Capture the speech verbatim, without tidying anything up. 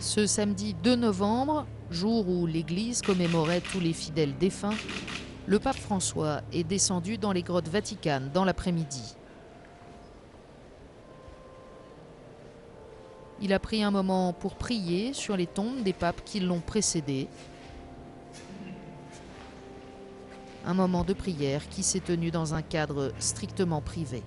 Ce samedi deux novembre, jour où l'Église commémorait tous les fidèles défunts, le pape François est descendu dans les grottes Vaticanes dans l'après-midi. Il a pris un moment pour prier sur les tombes des papes qui l'ont précédé. Un moment de prière qui s'est tenu dans un cadre strictement privé.